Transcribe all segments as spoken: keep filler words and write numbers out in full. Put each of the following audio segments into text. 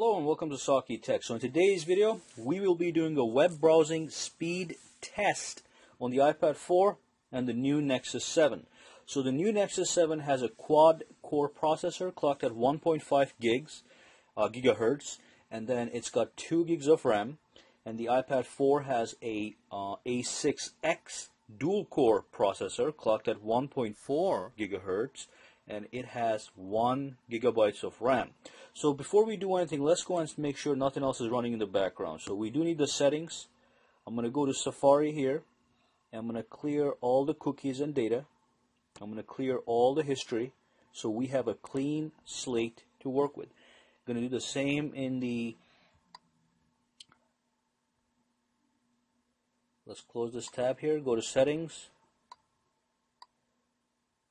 Hello and welcome to Saki Tech. So in today's video, we will be doing a web browsing speed test on the iPad four and the new Nexus seven. So the new Nexus seven has a quad-core processor clocked at one point five gigs, uh, gigahertz, and then it's got two gigs of RAM. And the iPad four has a uh, A six X dual-core processor clocked at one point four gigahertz. And it has one gigabytes of RAM. So before we do anything, let's go and make sure nothing else is running in the background. So we do need the settings. I'm going to go to Safari here. And I'm going to clear all the cookies and data. I'm going to clear all the history. So we have a clean slate to work with. I'm going to do the same in the... Let's close this tab here. Go to settings.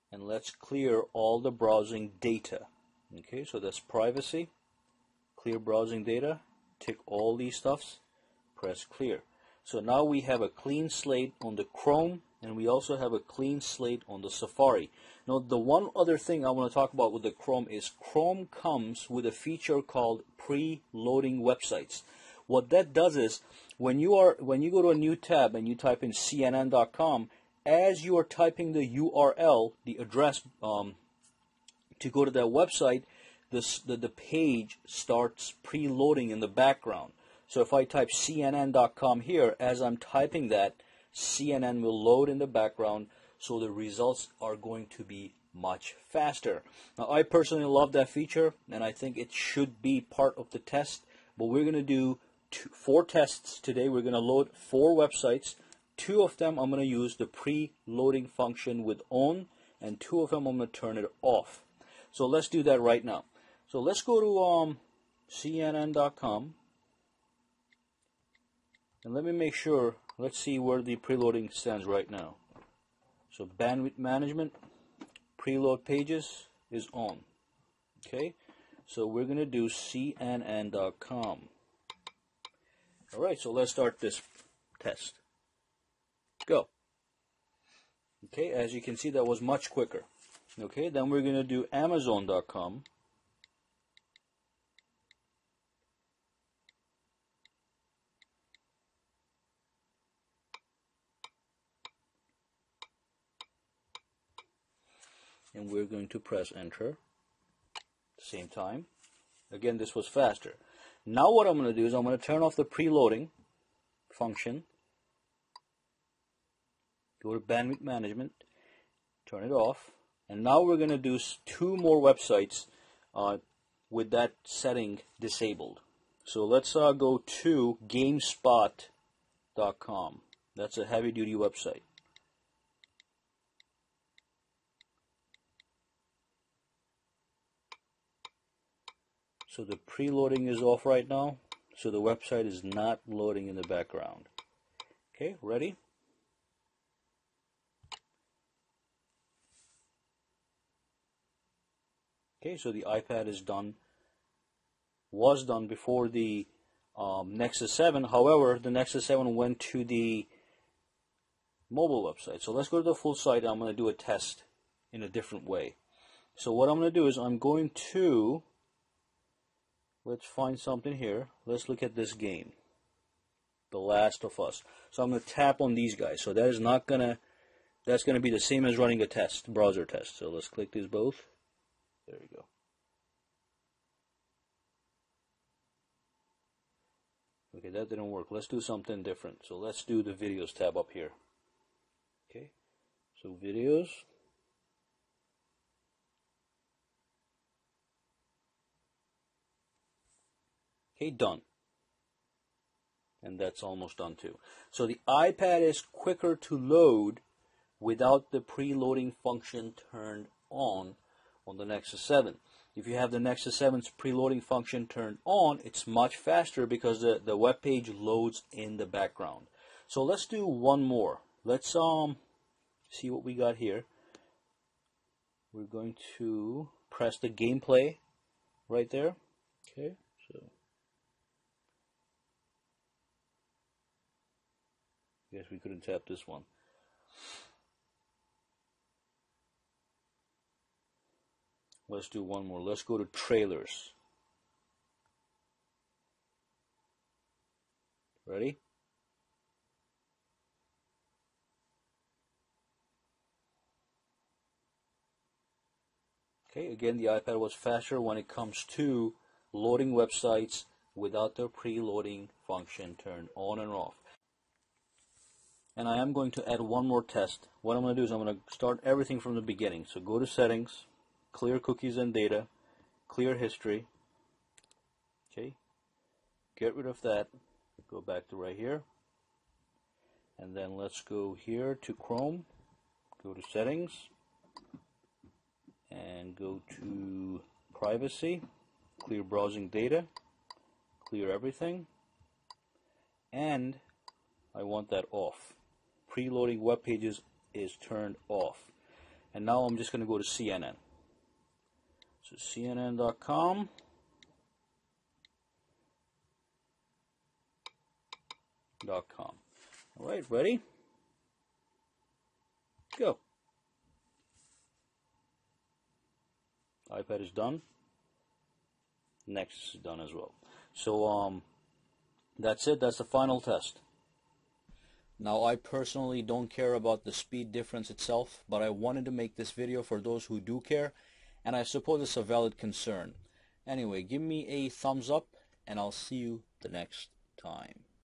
And let's clear all the browsing data. Okay, so that's privacy, clear browsing data, tick all these stuffs, press clear. So now we have a clean slate on the Chrome, and we also have a clean slate on the Safari. Now the one other thing I want to talk about with the Chrome is Chrome comes with a feature called pre-loading websites. What that does is when you are when you go to a new tab and you type in C N N dot com, as you are typing the U R L, the address um, to go to that website, this, the, the page starts preloading in the background. So if I type C N N dot com here, as I'm typing that, C N N will load in the background, so the results are going to be much faster. Now, I personally love that feature, and I think it should be part of the test, but we're going to do two, four tests today. We're going to load four websites. Two of them I'm going to use the pre-loading function with on, and two of them I'm going to turn it off. So let's do that right now. So let's go to um, C N N dot com, and let me make sure, let's see where the preloading stands right now. So bandwidth management, preload pages is on. Okay, so we're going to do C N N dot com. Alright, so let's start this test. Go. Okay, as you can see, that was much quicker. Okay, then we're going to do Amazon dot com. And we're going to press enter at the same time. Again, this was faster. Now what I'm going to do is I'm going to turn off the preloading function. Go to bandwidth management, turn it off, and now we're going to do two more websites uh, with that setting disabled. So let's uh, go to GameSpot dot com. That's a heavy-duty website. So the preloading is off right now, so the website is not loading in the background. Okay, ready? Okay, so the iPad is done, was done before the um, Nexus seven. However, the Nexus seven went to the mobile website. So let's go to the full site. I'm going to do a test in a different way. So what I'm going to do is I'm going to, let's find something here. Let's look at this game, The Last of Us. So I'm going to tap on these guys. So that is not going to, that's going to be the same as running a test, browser test. So let's click these both. There we go. Okay, that didn't work. Let's do something different. So let's do the videos tab up here. Okay, so videos. Okay, done. And that's almost done too. So the iPad is quicker to load without the preloading function turned on. On the Nexus seven. If you have the Nexus seven's preloading function turned on, it's much faster because the, the web page loads in the background. So let's do one more. Let's um see what we got here. We're going to press the gameplay right there. Okay, so I guess we couldn't tap this one. Let's do one more. Let's go to trailers. Ready? Okay, again, the iPad was faster when it comes to loading websites without the preloading function turned on and off. And I am going to add one more test. What I'm going to do is I'm going to start everything from the beginning. So go to settings, clear cookies and data, clear history. Okay, get rid of that. Go back to right here. And then let's go here to Chrome, go to settings, and go to privacy, clear browsing data, clear everything, and I want that off. Preloading web pages is turned off. And now I'm just going to go to C N N. So C N N dot com. Dot com. All right, ready? Go. iPad is done. Nexus is done as well. So um, that's it. That's the final test. Now, I personally don't care about the speed difference itself, but I wanted to make this video for those who do care, and I suppose it's a valid concern. Anyway, give me a thumbs up, and I'll see you the next time.